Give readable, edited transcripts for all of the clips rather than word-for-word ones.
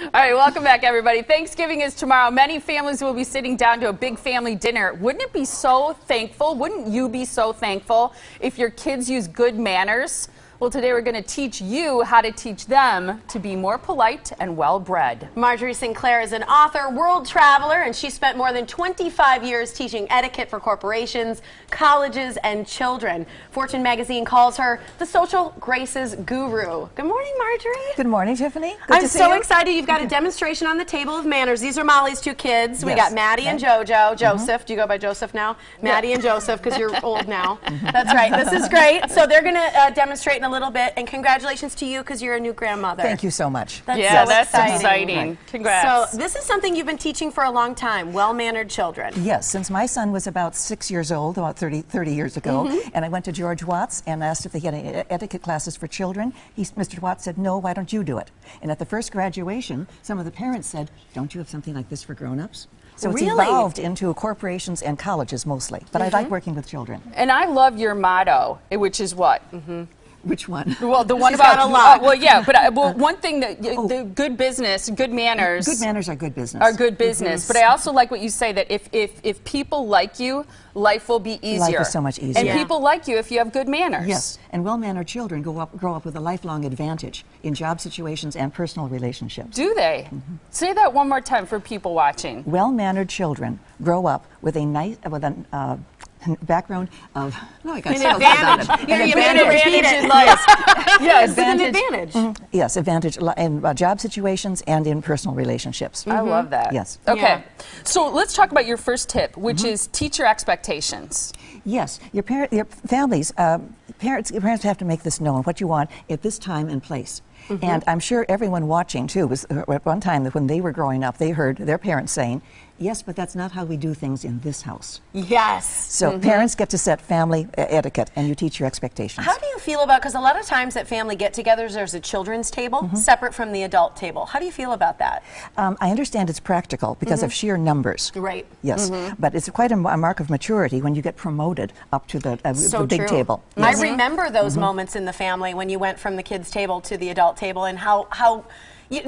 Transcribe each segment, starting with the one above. All right, welcome back, everybody. Thanksgiving is tomorrow. Many families will be sitting down to a big family dinner. Wouldn't it be so thankful? Wouldn't you be so thankful if your kids use good manners? Well, today we're going to teach you how to teach them to be more polite and well-bred. Marjorie Sinclair is an author, world traveler, and she spent more than 25 years teaching etiquette for corporations, colleges, and children. Fortune Magazine calls her the social graces guru. Good morning, Marjorie. Good morning, Tiffany. I'm so excited. You've got a demonstration on the table of manners. These are Molly's two kids. Yes. We got Maddie and Jojo. Joseph. Do you go by Joseph now? Maddie and Joseph, because you're old now. That's right. This is great. So they're going to demonstrate in a little bit, and congratulations to you because you're a new grandmother. Thank you so much. That's so exciting. Congrats. So this is something you've been teaching for a long time, well-mannered children. Yes, since my son was about 6 years old, about 30 years ago, and I went to George Watts and asked if they had any etiquette classes for children. Mr. Watts said, no, why don't you do it? And at the first graduation, some of the parents said, don't you have something like this for grown-ups? So it's evolved into corporations and colleges mostly, but I like working with children. And I love your motto, which is what? Which one? Well, the one about a lot. Well, yeah, but one thing that the good business, good manners. Good manners are good business. Are good business. But I also like what you say that if people like you, life will be easier. Life is so much easier. And people like you if you have good manners. Yes, and well-mannered children grow up with a lifelong advantage in job situations and personal relationships. Do they? Say that one more time for people watching. Well-mannered children grow up with a nice background of advantage in job situations and in personal relationships. I love that. Yes. Okay. Yeah. So let's talk about your first tip, which is teacher expectations. Yes, your parents have to make this known what you want at this time and place. And I'm sure everyone watching too was at one time that when they were growing up, they heard their parents saying, yes, but that's not how we do things in this house. Yes. So parents get to set family etiquette, and you teach your expectations. How do you feel about, because a lot of times at family get-togethers there's a children's table separate from the adult table. How do you feel about that? I understand it's practical because of sheer numbers. Right. Yes. But it's quite a mark of maturity when you get promoted up to the big table. Yes. I remember those moments in the family when you went from the kids' table to the adult table, and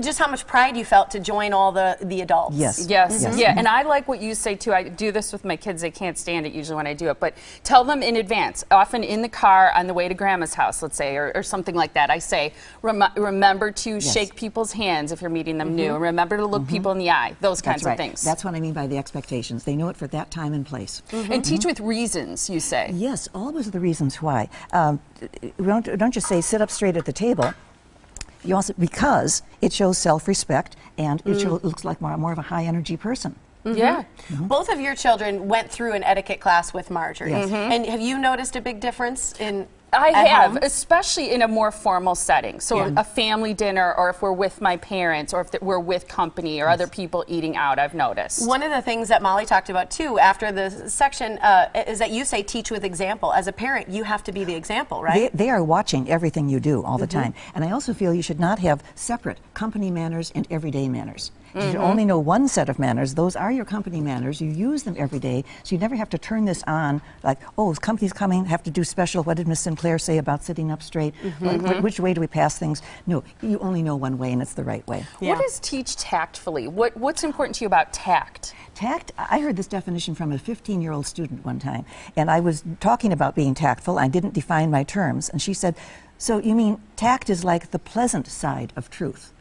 just how much pride you felt to join all the adults. Yes. Yes. Yeah, and I like what you say too. I do this with my kids. They can't stand it usually when I do it, but tell them in advance, often in the car on the way to grandma's house, let's say, or something like that. I say, remember to shake people's hands if you're meeting them new, and remember to look people in the eye, those kinds of things. That's what I mean by the expectations. They know it for that time and place. And teach with reasons, you say. Yes, always the reasons why. Don't just say sit up straight at the table. You also, because it shows self-respect and it looks like more of a high-energy person. Yeah. Both of your children went through an etiquette class with Marjorie. And have you noticed a big difference in... I have, especially in a more formal setting. So a family dinner, or if we're with my parents, or if we're with company or other people eating out, I've noticed. One of the things that Molly talked about, too, after the section is that you say teach with example. As a parent, you have to be the example, right? They are watching everything you do all the time. And I also feel you should not have separate company manners and everyday manners. You should only know one set of manners. Those are your company manners. You use them every day, so you never have to turn this on like, oh, company's coming, have to do special. What did Ms. Sinclair say about sitting up straight? Which way do we pass things? No, you only know one way, and it's the right way. Yeah. What is teach tactfully? What's important to you about tact? Tact, I heard this definition from a 15-year-old student one time, and I was talking about being tactful. I didn't define my terms, and she said, so you mean tact is like the pleasant side of truth?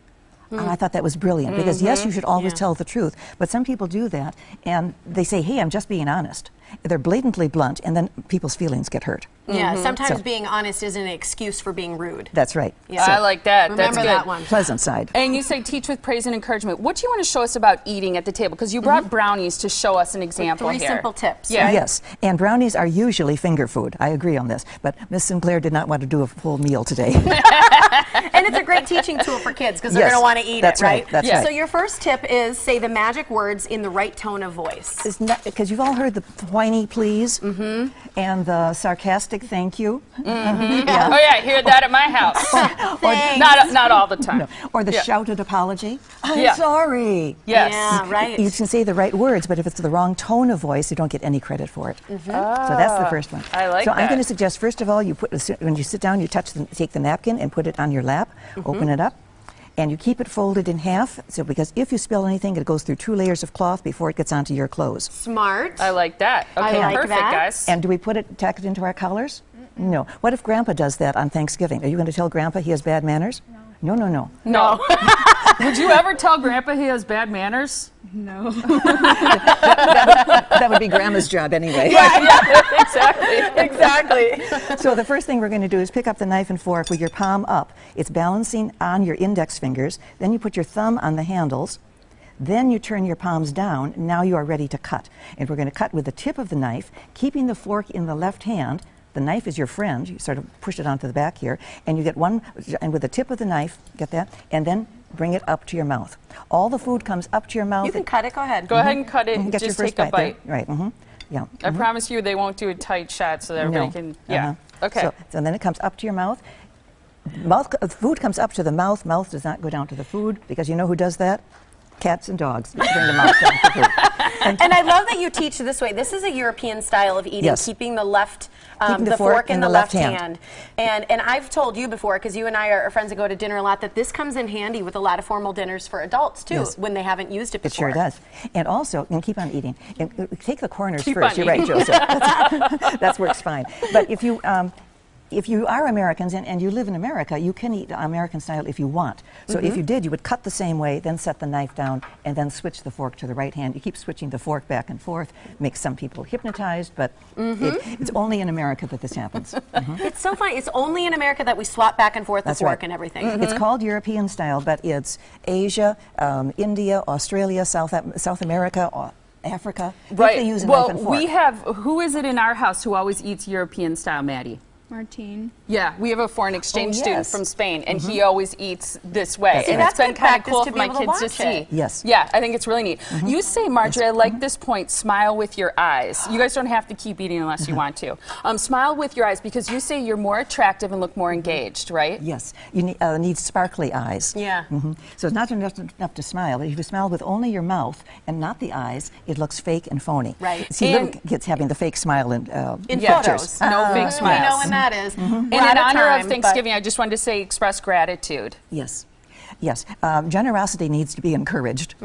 And I thought that was brilliant because, yes, you should always tell the truth, but some people do that and they say, hey, I'm just being honest. They're blatantly blunt, and then people's feelings get hurt. Yeah, sometimes being honest isn't an excuse for being rude. That's right. Yeah. So I like that. Remember that one. Pleasant side. And you say teach with praise and encouragement. What do you want to show us about eating at the table? Because you brought brownies to show us an example here. Three simple tips. Yeah. Right? Yes, and brownies are usually finger food. I agree on this, but Ms. Sinclair did not want to do a full meal today. And it's a great teaching tool for kids because they're going to want to eat it, right? That's right. So your first tip is say the magic words in the right tone of voice. Because you've all heard the whiny please and the sarcastic thank you. Oh yeah, I hear that at my house. or not all the time. No. Or the shouted apology. I'm sorry. Yes. Yeah, right. You can say the right words, but if it's the wrong tone of voice, you don't get any credit for it. So that's the first one. I like that. I'm going to suggest, first of all, when you sit down, you take the napkin and put it on your lap, open it up, and you keep it folded in half, so because if you spill anything, it goes through 2 layers of cloth before it gets onto your clothes. Smart. I like that. Okay, like perfect, that. Guys. And do we put it, tack it into our collars? Mm-mm. No. What if Grandpa does that on Thanksgiving? Are you going to tell Grandpa he has bad manners? No. No, no, no. No. Would you ever tell Grandpa he has bad manners? No. That would be Grandma's job anyway. Yeah, yeah, exactly. Exactly. So the first thing we're going to do is pick up the knife and fork with your palm up. It's balancing on your index fingers. Then you put your thumb on the handles. Then you turn your palms down. Now you are ready to cut. And we're going to cut with the tip of the knife, keeping the fork in the left hand. The knife is your friend. You sort of push it onto the back here, and you get one, and with the tip of the knife, get that, and then bring it up to your mouth. All the food comes up to your mouth. You can cut it. Go ahead. Go ahead and cut it. Get just your first take a bite. Right. Mm-hmm. Yeah. I promise you, they won't do a tight shot, so that everybody can. Yeah. Uh-huh. Okay. So then it comes up to your mouth. Food comes up to the mouth. Mouth does not go down to the food, because you know who does that? Cats and dogs. Bring the mouth down to food. And I love that you teach this way. This is a European style of eating, keeping the left. The fork in the left hand. And I've told you before, because you and I are friends that go to dinner a lot, that this comes in handy with a lot of formal dinners for adults, too, when they haven't used it before. It sure does. And also, and keep on eating. And take the corners first. You're right, Joseph. That works fine. But if you are Americans and you live in America, you can eat American style if you want. So if you did, you would cut the same way, then set the knife down, and then switch the fork to the right hand. You keep switching the fork back and forth. Makes some people hypnotized, but it's only in America that this happens. It's so funny. It's only in America that we swap back and forth the fork and everything. It's called European style, but it's Asia, India, Australia, South America, Africa. Right. They use a knife and fork. Well, we have, who is it in our house who always eats European style, Maddie? Martine. Yeah, we have a foreign exchange student from Spain, and he always eats this way. Yes, and it's been kind of cool for my kids to see. Yes. Yeah, I think it's really neat. You say, Marjorie, I like this point, smile with your eyes. You guys don't have to keep eating unless you want to. Smile with your eyes, because you say you're more attractive and look more engaged, right? Yes, you need sparkly eyes. Yeah. So it's not enough to smile, but if you smile with only your mouth and not the eyes, it looks fake and phony. Right. See, and little kids having the fake smile in photos. No fake smiles. You know, that is. And in honor of Thanksgiving, I just wanted to say express gratitude. Yes. Yes. Generosity needs to be encouraged.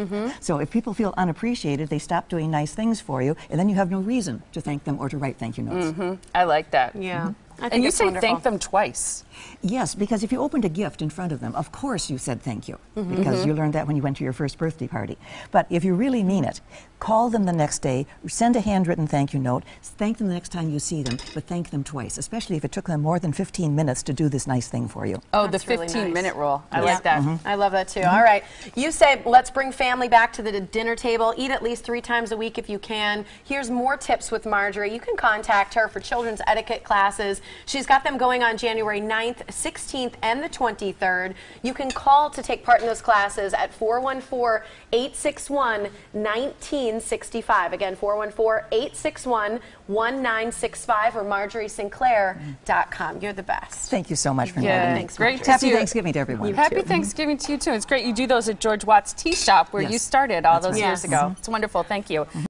So if people feel unappreciated, they stop doing nice things for you, and then you have no reason to thank them or to write thank you notes. I like that. Yeah. And you say thank them twice. Yes, because if you opened a gift in front of them, of course you said thank you, because you learned that when you went to your first birthday party. But if you really mean it, call them the next day, send a handwritten thank you note, thank them the next time you see them, but thank them twice, especially if it took them more than 15 minutes to do this nice thing for you. Oh, that's the 15-minute rule. I like that. I love that, too. All right. You say, let's bring family back to the dinner table. Eat at least 3 times a week if you can. Here's more tips with Marjorie. You can contact her for children's etiquette classes. She's got them going on January 9th, 16th, and the 23rd. You can call to take part in those classes at 414-861-1965. Again, 414-861-1965 or MarjorieSinclair.com. You're the best. Thank you so much for having me. Thanks, Marjorie. Happy Thanksgiving to everyone. Happy Thanksgiving to you, too. It's great. You do those at George Watts Tea Shop, where you started all those years ago. It's wonderful. Thank you.